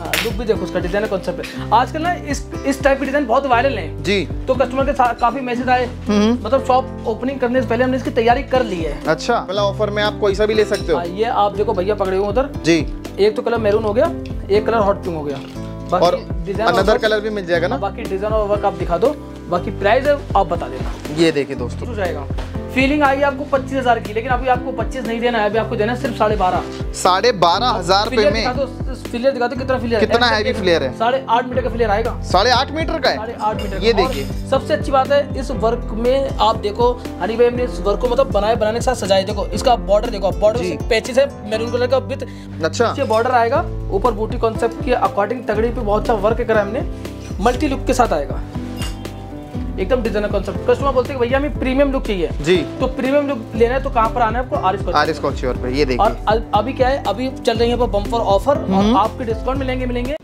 हाँ लुक भी देखो उसका, डिजाइन कॉन्सेप्ट है। आजकल ना इस टाइप के डिजाइन बहुत वायरल हैं जी, तो कस्टमर के साथ काफी मैसेज आए, मतलब शॉप ओपनिंग करने से पहले हमने इसकी तैयारी कर ली है। अच्छा, पहला ऑफर में आप कोई सा भी ले सकते हो। ये आप देखो भैया पकड़े हुए उधर जी, एक तो कलर मैरून हो गया, एक कलर हॉट पिंक हो गया, और अनदर कलर भी मिल जाएगा ना। बाकी डिजाइन और वर्क आप दिखा दो, बाकी प्राइस आप बता देना। ये देखिए दोस्तों जाएगा, फीलिंग आई आपको 25,000 की, लेकिन अभी आपको 25 नहीं देना है, अभी आपको देना है सिर्फ 12,500 में। फ्लेयर दिखा दो कितना फ्लेयर, कितना हैवी फ्लेयर है। 8.5 मीटर का फ्लेयर आएगा, 8.5 मीटर का है, 8.5 मीटर। ये देखिए सबसे अच्छी बात है इस वर्क में, आप देखो हनी भाई हमने इस वर्क को मतलब बनाने के साथ सजाए। देखो इसका बॉर्डर देखो, बॉर्डर पैचेस है मैरून कलर का विद अच्छा बॉर्डर आएगा, ऊपर बूटी कॉन्सेप्ट के अकॉर्डिंग तगड़ी पे बहुत अच्छा वर्क करा हमने, मल्टी लुक के साथ आएगा एकदम डिजाइनर कॉन्सेप्ट। कस्टमर बोलते हैं भैया हमें प्रीमियम लुक चाहिए जी, तो प्रीमियम लुक लेना है तो कहाँ पर आना है आपको, आरिश कॉच्योर पे। ये देखिए और अभी क्या है, अभी चल रही है बम्पर ऑफर और आपके डिस्काउंट मिलेंगे।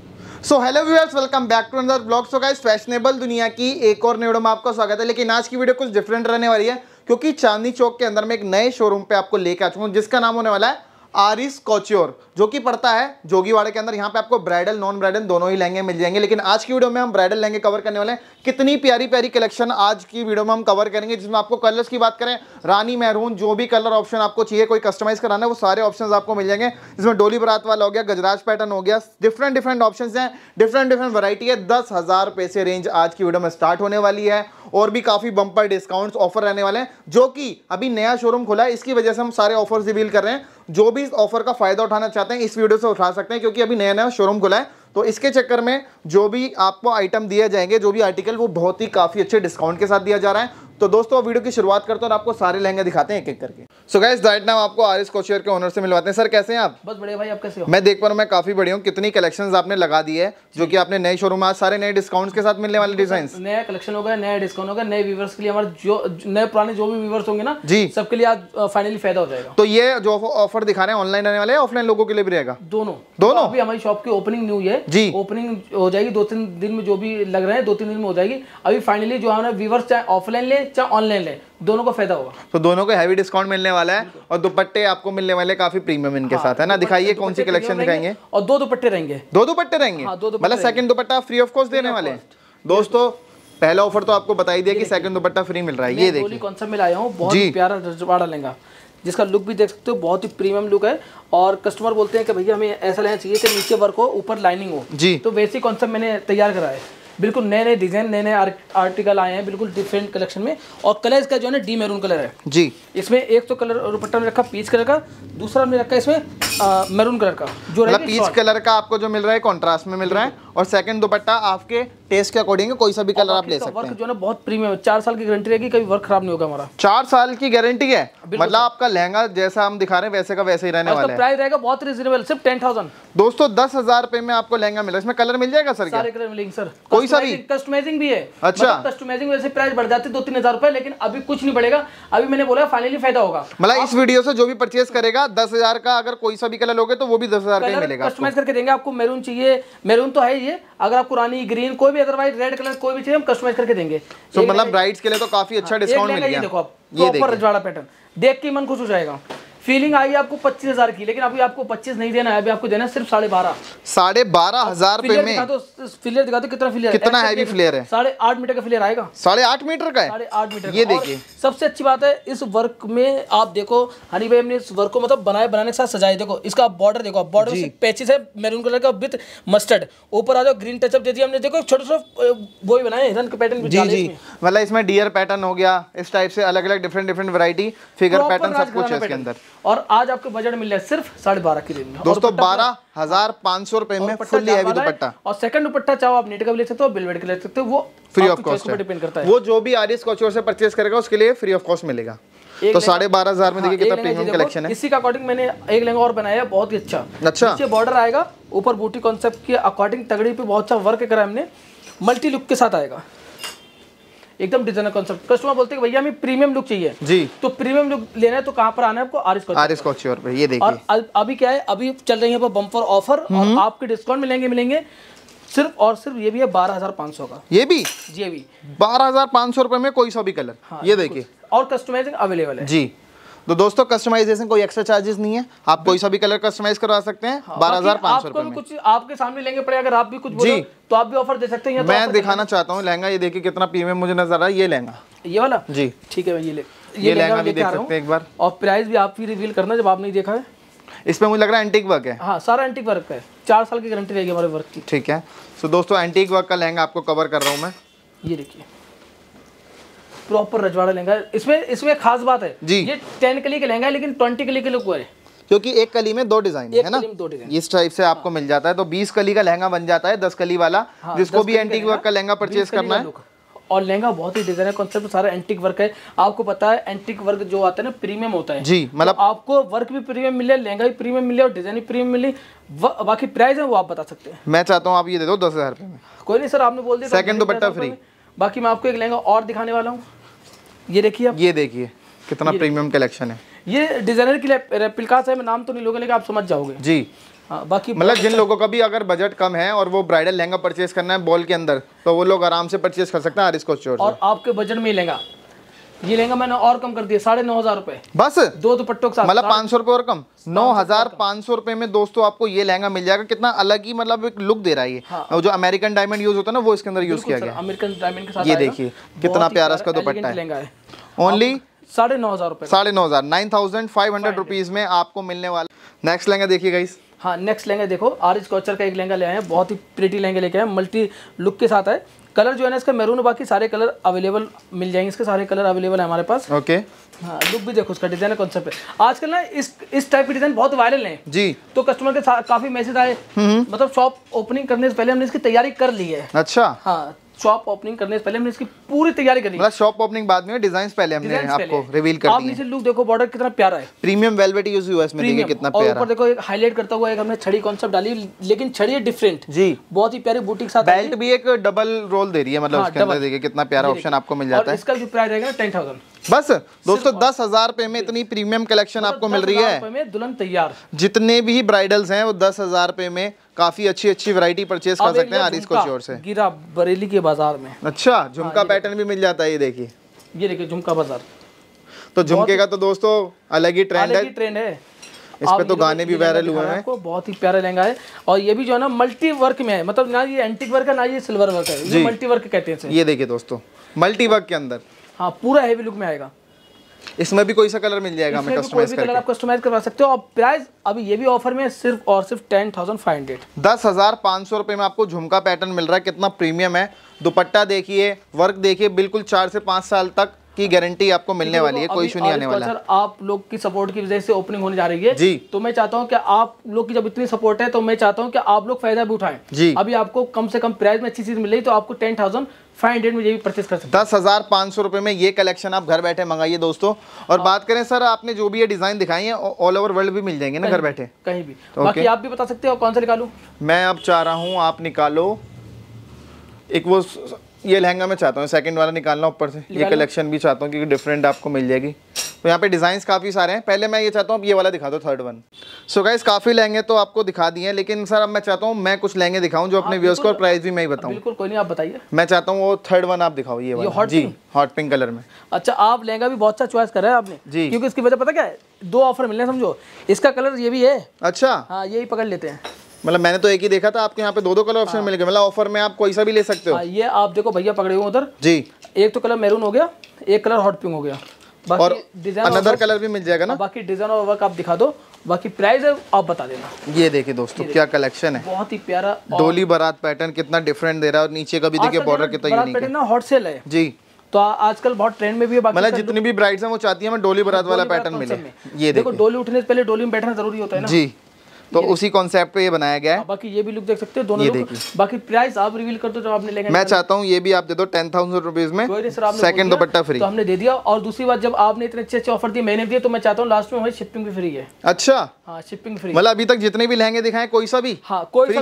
So hello viewers, welcome back to another blog. So guys fashionable दुनिया की एक और वीडियो में आपका स्वागत है, लेकिन आज की वीडियो कुछ डिफरेंट रहने वाली है, क्योंकि चांदनी चौक के अंदर में एक नए शोरूम पे आपको लेके आ चुका हूँ, जिसका नाम होने वाला है आरिश कॉच्योर, जो कि पड़ता है जोगीवाड़ा के अंदर। यहाँ पे आपको ब्राइडल नॉन ब्राइडल दोनों ही लहंगे मिल जाएंगे, लेकिन आज की वीडियो में हम ब्राइडल लहंगे कवर करने वाले हैं। कितनी प्यारी प्यारी कलेक्शन आज की वीडियो में हम कवर करेंगे, जिसमें आपको कलर्स की बात करें, रानी मैरून जो भी कलर ऑप्शन आपको चाहिए, कोई कस्टमाइज कराना है वो सारे ऑप्शन आपको मिल जाएंगे, जिसमें डोली बरात वाला हो गया, गजराज पैटर्न हो गया, डिफरेंट डिफरेंट ऑप्शन हैं, डिफरेंट डिफरेंट वैरायटी है। 10,000 रुपये से रेंज आज की वीडियो में स्टार्ट होने वाली है, और भी काफ़ी बम्पर डिस्काउंट्स ऑफर रहने वाले हैं, जो कि अभी नया शोरूम खुला है, इसकी वजह से हम सारे ऑफर्स रिवील कर रहे हैं। जो भी इस ऑफर का फायदा उठाना चाहते हैं इस वीडियो से उठा सकते हैं, क्योंकि अभी नया नया शोरूम खुला है, तो इसके चक्कर में जो भी आपको आइटम दिए जाएंगे, जो भी आर्टिकल, वो बहुत ही काफ़ी अच्छे डिस्काउंट के साथ दिया जा रहा है। तो दोस्तों वीडियो की शुरुआत करते हैं और आपको सारे लहंगे दिखाते हैं एक एक करके। सो गाइस राइट नाउ आपको आरिश कॉच्योर के ओनर से मिलवाते हैं। सर कैसे हैं आप? बस बढ़िया भाई, आप कैसे हो? मैं देख पा रहा हूँ मैं काफी बढ़िया हूँ। कितनी कलेक्शंस आपने लगा दी है, जो कि आपने नए शोरूम में आज सारे नए डिस्काउंट्स के साथ मिलने वाले डिजाइन, नया कलेक्शन होगा, नया डिस्काउंट होगा, नए व्यूवर्स के लिए, हमारे जो नए पुराने जो भी व्यूवर्स होंगे ना जी, सबके लिए आज फाइनली फायदा हो जाएगा। तो ये जो ऑफर दिखा रहे हैं ऑनलाइन आने वाले हैं, ऑफलाइन लोगों के लिए भी रहेगा दोनों। अभी हमारी शॉप की ओपनिंग न्यू है जी, ओपनिंग हो जाएगी 2-3 दिन में, जो भी लग रहे हैं 2-3 दिन में हो जाएगी। अभी फाइनली जो हमारे व्यूवर्स चाहे ऑफलाइन ले चाहे ऑनलाइन ले, दोनों को फायदा होगा। तो दोनों को हैवी डिस्काउंट मिलने वाला है, और दुपट्टे आपको मिलने वाले काफी प्रीमियम इनके साथ है ना। दिखाइए कौन सी कलेक्शन दिखाएंगे, और दो दुपट्टे रहेंगे मतलब सेकंड दुपट्टा फ्री ऑफ कॉस्ट देने वाले हैं। दोस्तों पहला ऑफर तो आपको बता ही दिया कि सेकंड दुपट्टा फ्री मिल रहा है। ये देखिए कौन सा मिलाया हूं, बहुत ही प्यारा जोगीवाड़ा लहंगा, जिसका लुक भी देख सकते हो, बहुत ही प्रीमियम लुक है। और कस्टमर बोलते हैं कि भैया हमें ऐसा लहंगा चाहिए कि नीचे वर्क हो ऊपर लाइनिंग हो जी, तो वैसे कॉन्सेप्ट मैंने तैयार करा है। बिल्कुल नए नए डिजाइन, नए नए आर्टिकल आए हैं, बिल्कुल डिफरेंट कलेक्शन में। और कलर इसका जो है ना डी मैरून कलर है जी। इसमें एक तो कलर दुपट्टा में रखा पीच कलर का, दूसरा हमने रखा इसमें मैरून कलर का, जो मतलब पीच कलर का आपको जो मिल रहा है कॉन्ट्रास्ट में मिल रहा है। और सेकंड दुपट्टा आपके टेस्ट के अकॉर्डिंग कोई सा भी कलर आप ले सकते हैं। वर्क जो है ना बहुत प्रीमियम है, 4 साल की गारंटी रहेगी, कभी वर्क खराब नहीं होगा हमारा। 4 साल की गारंटी है, मतलब आपका लहंगा जैसा हम दिखा रहे हैं वैसे का वैसे ही रहने वाला है। प्राइस रहेगा बहुत रीजनेबल, सिर्फ 10,000। दोस्तों 10,000 रुपए में आपको लहंगा मिला, इसमें कलर मिल जाएगा सर? सारे कलर मिलेंगे सर, कोई सा भी। कस्टमाइजिंग भी है, अच्छा कस्टमाइजिंग वैसे प्राइस बढ़ जाती है 2-3 हजार रुपए, लेकिन अभी कुछ नहीं बढ़ेगा। अभी मैंने बोला फाइनली फायदा होगा, मतलब इस वीडियो से जो भी परचेज करेगा 10,000 का, अगर कोई सा भी कलर लोगे तो वो भी 10,000 का मिलेगा। कस्टमाइज करके देंगे आपको, मैरून चाहिए, मैरून तो है, अगर आपको रानी ग्रीन कोई भी, अदरवाइज रेड कलर कोई भी चाहिए हम कस्टमाइज करके देंगे। तो मतलब ब्राइड्स के लिए तो काफी अच्छा डिस्काउंट मिल गया। देखो आप प्रॉपर जोगीवाड़ा पैटर्न, देख के मन खुश हो जाएगा। फीलिंग आई आपको 25,000 की, लेकिन अभी आपको 25 नहीं देना है, अभी आपको देना है सिर्फ 12,500 में। फ्लेयर दिखा दो कितना हैवी फ्लेयर है, 8.5 मीटर का फ्लेयर आएगा, 8.5 मीटर का है, 8.5 मीटर। ये देखिए सबसे अच्छी बात है इस वर्क में, आप देखो हनी भाई हमने इस वर्क को मतलब बनाने के साथ सजाए। देखो इसका बॉर्डर देखो, बॉर्डर पैचेस है मैरून कलर का विद मस्टर्ड, ऊपर आ जाओ ग्रीन टचअप दे दिया हमने। देखो छोटे छोटे वो ही बनाए हिरन का पैटर्न जी जी, मतलब इसमें डियर पैटर्न हो गया, इस टाइप से अलग अलग different different variety, figure pattern सब कुछ है इसके अंदर। और आज आपको बजट मिल रहा है सिर्फ 12,500 की रेंज में। दोस्तों 12,500 रुपए में फुल्ली हैवी दुपट्टा, और सेकंड दुपट्टा चाहो आप नेट का भी ले सकते हो, बिलवेट का ले सकते हो, वो फ्री ऑफ कॉस्ट पे डिपेंड करता है। वो जो भी आरिश कॉच्योर से परचेस करेगा उसके लिए फ्री ऑफ कॉस्ट मिलेगा। तो 12,500 में देखिए कितना प्रीमियम कलेक्शन है। इसी के अकॉर्डिंग मैंने एक लहंगा और बनाया है, बहुत ही अच्छा, नीचे बॉर्डर आएगा, ऊपर बूटी कॉन्सेप्ट के अकॉर्डिंग तगड़ी पे बहुत अच्छा वर्क करा हमने, मल्टी लुक के साथ आएगा एकदम डिजाइनर कॉन्सेप्ट। कस्टमर बोलते हैं भैया हमें प्रीमियम लुक चाहिए जी, तो प्रीमियम लुक लेना है तो कहाँ पर आना है आपको, आरिश कॉच्योर पे। ये देखिए और अभी क्या है, अभी चल रही है बम्पर ऑफर और आपके डिस्काउंट मिलेंगे सिर्फ और सिर्फ। ये भी है 12,500 का, ये भी 12,500 रुपए में कोई सा भी कलर। ये देखिए और कस्टमाइजिंग अवेलेबल है जी। तो दोस्तों कस्टमाइजेशन कोई एक्स्ट्रा चार्जेस नहीं है, आप कोई सा भी कलर कस्टमाइज करवा सकते हैं। हाँ, 12,500 में कुछ आपके सामने लेंगे पड़े, अगर आप भी कुछ बोलो तो आप भी ऑफर दे सकते हैं। मैं दिखाना चाहता हूँ लहंगा, ये देखिए कितना प्रीमियम मुझे नजर आ रहा है। ये लहंगा, ये वाला जी ठीक है, ये लहंगा भी देख सकते हैं एक बार। और प्राइस भी आप भी रिवील करना जब आपने देखा है। इसमें मुझे लग रहा है एंटीक वर्क है। हाँ, सारा एंटीक वर्क है, 4 साल की गारंटी रहेगी हमारे वर्क की। ठीक है, तो दोस्तों एंटीक वर्क का लहंगा आपको कवर कर रहा हूँ मैं। ये देखिए प्रॉपर रजवाड़ा लहंगा। इसमें खास बात है जी, ये 10 कली का लहंगा है लेकिन 20 कली के लुक है, क्योंकि एक कली में 2 डिजाइन है ना, 2 डिजाइन इस टाइप से आपको मिल जाता है। तो 20 कली का लहंगा बन जाता है 10 कली वाला, जिसको भी एंटीक वर्क का लहंगा परचेज करना है। और लहंगा बहुत ही डिजाइन है, कॉन्सेप्ट सारा एंटीक वर्क है। आपको पता है एंटीक वर्क जो आता है ना प्रीमियम होता है जी, मतलब तो आपको वर्क भी प्रीमियम मिले, लहंगा भी प्रीमियम मिले और डिजाइन भी प्रीमियम मिली। बाकी प्राइस है वो आप बता सकते हैं। मैं चाहता हूँ आप ये दे दो 10,000 रुपये में। कोई नहीं सर, आपने बोल दिया, सेकंड दुपट्टा फ्री। बाकी मैं आपको एक लहंगा और दिखाने वाला हूँ, ये देखिए आप, ये देखिए कितना प्रीमियम कलेक्शन है। ये डिजाइनर की रेप्लिकास है, मैं नाम तो नहीं लोगे लेकिन आप समझ जाओगे जी। हाँ, बाकी मतलब जिन लोगों का भी अगर बजट कम है और वो ब्राइडल लहंगा परचेज करना है बॉल के अंदर, तो वो लोग आराम से परचेज कर सकते हैं आरिश कौशर। और आपके बजट में लहंगा, ये लहंगा मैंने और कम कर दिया 9,500 रुपए, बस 2 दुपट्टों के साथ, मतलब 500 रुपए और कम। 9,500 रुपए में दोस्तों आपको ये लहंगा मिल जाएगा। कितना अलग ही मतलब एक लुक दे रहा है ये। हाँ, जो अमेरिकन डायमंड यूज होता है ना, वो इसके अंदर यूज किया गया, अमेरिकन डायमंड के साथ। ये देखिए कितना प्यारा इसका दुपट्टा है। ओनली 9,500 रुपए, 9,500, 9,500 रुपीज में आपको मिलने वाला। नेक्स्ट लहंगा देखिए गाइस। हाँ, नेक्स्ट लहंगा देखो, आरिश कौचर का एक लहंगा ले आए हैं, बहुत ही प्रिटी लहंगे लेके आए, मल्टी लुक के साथ है। कलर जो है ना इसका मैरून, बाकी सारे कलर अवेलेबल मिल जाएंगे, इसके सारे कलर अवेलेबल है हमारे पास। ओके हाँ, लुक भी देखो, उसका डिजाइन कॉन्सेप्ट है। आजकल ना इस टाइप के डिजाइन बहुत वायरल है जी, तो कस्टमर के साथ काफी मैसेज आए, मतलब शॉप ओपनिंग करने से पहले हमने इसकी तैयारी कर ली है। अच्छा हाँ, शॉप ओपनिंग करने से पहले हमने इसकी पूरी तैयारी करी, मतलब शॉप ओपनिंग बाद में, डिजाइंस पहले हमने आपको रिवील कर दिए। आप नीचे लुक देखो, बॉर्डर कितना प्यारा है, प्रीमियम वेलवेट यूज हुआ है इसमें, देखिए कितना प्यारा। और ऊपर देखो एक हाईलाइट करता हुआ एक हमने छड़ी कांसेप्ट डाली, लेकिन छड़ी है डिफरेंट जी, बहुत ही प्यारी बूटी के साथ। बेल्ट भी एक डबल रोल दे रही है, मतलब उसके अंदर देखिए कितना प्यारा ऑप्शन आपको मिल जाता है। इसका जो प्राइस रहेगा 10,000, बस दोस्तों 10,000 रुपए में इतनी प्रीमियम कलेक्शन आपको मिल रही है। दुल्हन तैयार जितने भी ब्राइडल्स हैं वो 10,000 रुपए में काफी अच्छी अच्छी वैरायटी परचेज कर सकते हैं आरिश कौशर से। गिरा बरेली के बाजार में। अच्छा, झुमका पैटर्न भी मिल जाता है, ये देखिए, ये देखिए झुमका बाजार। तो झुमके का तो दोस्तों अलग ही ट्रेंड है, इस पे तो गाने भी वायरल हुए हैं। बहुत ही प्यारा लहंगा है और ये भी जो है ना मल्टी वर्क में है, मतलब ना ये एंटीक वर्क है ना ये सिल्वर वर्क है, मल्टी वर्क कहते हैं। ये देखिए दोस्तों मल्टी वर्क के अंदर, हाँ पूरा हैवी लुक में आएगा। इसमें भी कोई सा कलर मिल जाएगा, हमें कस्टमाइज करके कलर आप कस्टमाइज करवा सकते हो। और प्राइस अभी ये भी ऑफर में सिर्फ और सिर्फ 10,500, 10,500 रुपए में आपको झुमका पैटर्न मिल रहा है, कितना प्रीमियम है। दुपट्टा देखिए, वर्क देखिए, बिल्कुल 4 से 5 साल तक की गारंटी आपको मिलने वाली है, कोई इशू नहीं आने वाला। आप लोग की सपोर्ट की वजह से ओपनिंग होने जा रही है जी, तो मैं चाहता हूँ कि आप लोग की जब इतनी सपोर्ट है तो मैं चाहता हूँ कि आप लोग फायदा भी उठाएं जी। अभी आपको कम से कम प्राइस में अच्छी चीज मिल रही, तो आपको 10,500 में ये भी परचेज कर सकते हैं। 10,500 रुपए में ये कलेक्शन आप घर बैठे मंगाइए दोस्तों। और बात करें सर, आपने जो भी ये डिजाइन दिखाई है ऑल ओवर वर्ल्ड भी मिल जाएंगे ना, घर बैठे कहीं भी। बाकी आप भी बता सकते हो कौन सा निकालू मैं, अब चाह रहा हूँ आप निकालो एक, वो ये लहंगा मैं चाहता हूँ सेकंड वाला निकालना, ऊपर से ये कलेक्शन भी चाहता हूँ क्योंकि डिफरेंट आपको मिल जाएगी। तो यहाँ पे डिज़ाइंस काफ़ी सारे हैं, पहले मैं ये चाहता हूँ आप ये वाला दिखा दो, थर्ड वन। सो गाइस काफ़ी लहंगे तो आपको दिखा दिए हैं, लेकिन सर अब मैं चाहता हूँ मैं कुछ लहंगे दिखाऊँ जो अपने व्यूअर्स को, और प्राइस भी मैं ही बताऊँ। बिल्कुल, कोई नहीं आप बताइए। मैं चाहता हूँ वो थर्ड वन आप दिखाओ, ये वाला जी, हॉट पिंक कलर में। अच्छा, आप लहंगा भी बहुत अच्छा चॉइस कर रहे हैं आपने जी, क्योंकि इसकी वजह पता क्या है, 2 ऑफर मिले समझो। इसका कलर ये भी है। अच्छा हाँ, यही पकड़ लेते हैं, मतलब मैंने तो एक ही देखा था, आपके यहाँ पे 2-2 कलर ऑप्शन मिल गए, मतलब ऑफर में आप कोई सा भी ले सकते हो। ये आप देखो भैया पकड़े हुए उधर जी, एक तो कलर मैरून हो गया, एक कलर हॉट पिंक हो गया, बाकी और अनदर कलर भी मिल जाएगा ना। बाकी डिजाइन और वर्क आप दिखा दो, बाकी प्राइस आप बता देना। ये देखिए दोस्तों क्या कलेक्शन है, बहुत ही प्यारा डोली बारात पैटर्न, कितना डिफरेंट दे रहा है। और नीचे का भी देखिए बॉर्डर कितना यूनिक है, हॉट सेल है जी, तो आजकल बहुत ट्रेंड में भी है। मतलब जितनी भी ब्राइड्स हैं वो चाहती है हमें डोली बारात वाला पैटर्न मिले। ये देखो डोली उठने से पहले डोली में बैठना जरूरी होता है ना जी, तो उसी कॉन्सेप्ट पे ये बनाया गया है। बाकी ये भी लुक देख सकते हो दोनों लुक। बाकी प्राइस आप रिवील कर दो जब आपने लेंगे। मैं चाहता हूँ ये भी आप दे दो 10,000 रुपीज में, सेकंड दुपट्टा फ्री, तो हमने दे दिया। और दूसरी बात, जब आपने इतने अच्छे अच्छे ऑफर दिए, मैंने दिए, तो मैं चाहता हूँ लास्ट में शिपिंग भी फ्री है। अच्छा हाँ, शिपिंग फ्री, मतलब अभी तक जितने भी लहंगे दिखाए कोई सा भी, हाँ कोई सा भी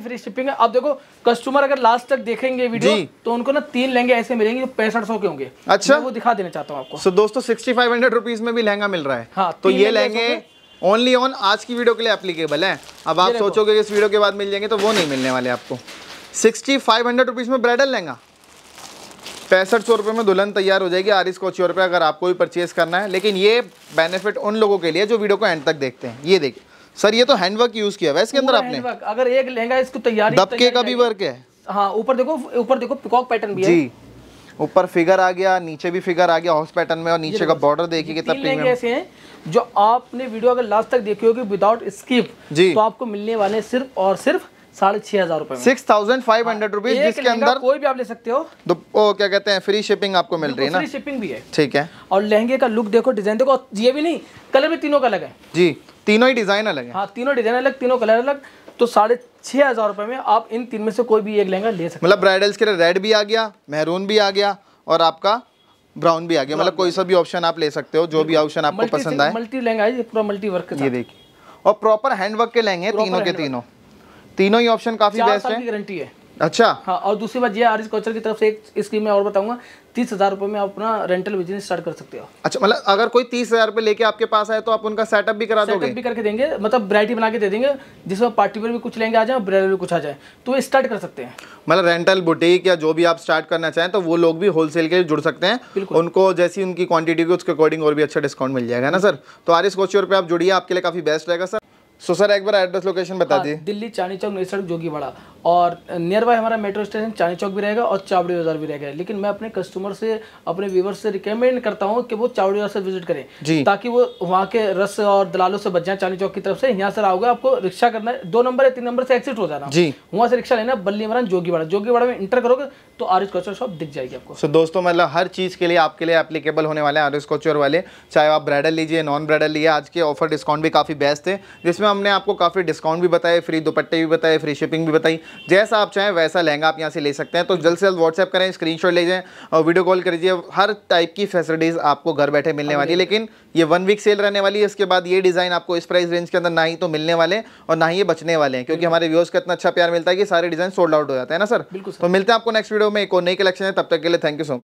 फ्री शिपिंग है। आप देखो कस्टमर अगर लास्ट तक देखेंगे वीडियो तो उनको ना 3 लहंगे ऐसे मिलेंगे जो 6500 के होंगे। अच्छा, वो दिखा देना चाहता हूँ आपको। दोस्तों 6,500 रुपीज में भी लहंगा मिल रहा है। हाँ, तो ये लहंगे ओनली ऑन आज की वीडियो के लिए एप्लीकेबल है। अब आप सोचोगे कि इस वीडियो के बाद मिल जाएंगे, तो वो नहीं मिलने वाले आपको। 6,500 रुपीज़ में ब्राइडल लहंगा 6500 रुपये में दुल्हन तैयार हो जाएगी आरिश कॉच्योर पे, अगर आपको भी परचेस करना है। लेकिन ये बेनिफिट उन लोगों के लिए जो वीडियो को एंड तक देखते हैं। ये देखिए सर, ये तो हैंडवर्क यूज किया हुआ है इसके अंदर आपने। अगर एक लहंगा इसको तैयारी दबके का भी वर्क है। हाँ, ऊपर देखो पिकॉक पैटर्न भी है जी, ऊपर फिगर आ गया, नीचे भी फिगर आ गया हॉर्स पैटर्न में, और नीचे का बॉर्डर देखिए कितना प्रीमियम। ऐसे हैं जो आपने वीडियो अगर लास्ट तक देखी होगी विदाउट स्किप, तो आपको मिलने वाले सिर्फ और सिर्फ 6500 रुपए, 6500 रुपीज, जिसके अंदर कोई भी आप ले सकते हो। क्या कहते हैं, फ्री शिपिंग आपको मिल रही है ना, फ्री शिपिंग भी है, ठीक है। और लहंगे का लुक देखो, डिजाइन देखो, ये भी नहीं कलर भी तीनों का अलग है जी, तीनों ही डिजाइन अलग है। हाँ, तीनों डिजाइन अलग, तीनों कलर अलग, तो 6500 रुपए में आप इन तीन में से कोई भी एक लहंगा ले सकते हैं। मतलब ब्राइडल्स के लिए रेड भी आ गया, मेहरून भी आ गया, और आपका ब्राउन भी आ गया। मतलब कोई सा भी ऑप्शन आप ले सकते हो, जो भी ऑप्शन आपको पसंद आए। मल्टी लहंगा है, पूरा मल्टी वर्क है, ये देखिए। और प्रॉपर हैंडवर्क के लहंगे तीनों के तीनों ही ऑप्शन काफी बेस्ट है, गारंटी है। अच्छा हाँ, और दूसरी बात ये आरिश कॉच्योर की तरफ से एक स्कीम मैं और बताऊंगा, 30,000 रुपए में आप अपना रेंटल बिजनेस स्टार्ट कर सकते हो। अच्छा, मतलब अगर कोई 30,000 रुपए लेके आपके पास आए तो आप उनका सेटअप भी करा दोगे? सेटअप भी करके देंगे, मतलब वैरायटी बना के दे देंगे, जिसमें पार्टी वेयर भी कुछ लहंगे आ जाए, ब्राइडल भी कुछ आ जाए, तो स्टार्ट कर सकते हैं। मतलब रेंटल बुटीक या जो भी आप स्टार्ट करना चाहें तो वो लोग भी होलसेल के लिए जुड़ सकते हैं। उनको जैसी उनकी क्वांटिटी की उसके अकॉर्डिंग और भी अच्छा डिस्काउंट मिल जाएगा ना सर। तो आरिश कॉच्योर पे आप जुड़िए, आपके लिए काफी बेस्ट रहेगा सर। सो सर एक बार एड्रेस लोकेशन बता दिए। दिल्ली चांदनी चौक, नई सड़क, जोगीवाड़ा, और नियर बाय हमारा मेट्रो स्टेशन चांदनी चौक भी रहेगा और चावड़ी बाजार भी रहेगा। लेकिन मैं अपने कस्टमर से, अपने व्यूवर्स से रिकमेंड करता हूँ कि वो चावड़ी बाजार से विजिट करें, ताकि वो वहाँ के रस और दलालों से बच जाए। चांदनी चौक की तरफ से यहाँ से आओगे, आपको रिक्शा करना है, 2 नंबर या 3 नंबर से एग्जिट हो जाना, वहाँ से रिक्शा लेना, बल्ली मरान जोगीवाड़ा, जोगीवाड़ा में इंटर करोगे तो आरिश कॉच्योर शॉप दिख जाएगी आपको। सो दोस्तों, मतलब हर चीज़ के लिए आपके लिए एप्लीकेबल होने वाले हैं आरिश कॉच्योर वाले, चाहे आप ब्राइडल लीजिए, नॉन ब्राइडल लीजिए। आज के ऑफर डिस्काउंट भी काफ़ी बेस्ट थे, जिसमें हमने आपको काफ़ी डिस्काउंट भी बताए, फ्री दुपट्टे भी बताए, फ्री शिपिंग भी बताई। जैसा आप चाहें वैसा लहंगा आप यहाँ से ले सकते हैं। तो जल्द से जल्द व्हाट्सएप करें, स्क्रीनशॉट ले जाएं और वीडियो कॉल कर दीजिए। हर टाइप की फैसिलिटीज़ आपको घर बैठे मिलने वाली है। लेकिन ये 1 वीक सेल रहने वाली है, इसके बाद ये डिज़ाइन आपको इस प्राइस रेंज के अंदर ना ही तो मिलने वाले और ना ही ये बचने वाले हैं, क्योंकि हमारे व्यूअर्स का इतना अच्छा प्यार मिलता है कि सारे डिज़ाइन सोल्ड आउट हो जाता है ना सर। तो मिलते हैं आपको नेक्स्ट वीडियो में एक और नई कलेक्शन है, तब तक के लिए थैंक यू सो मच।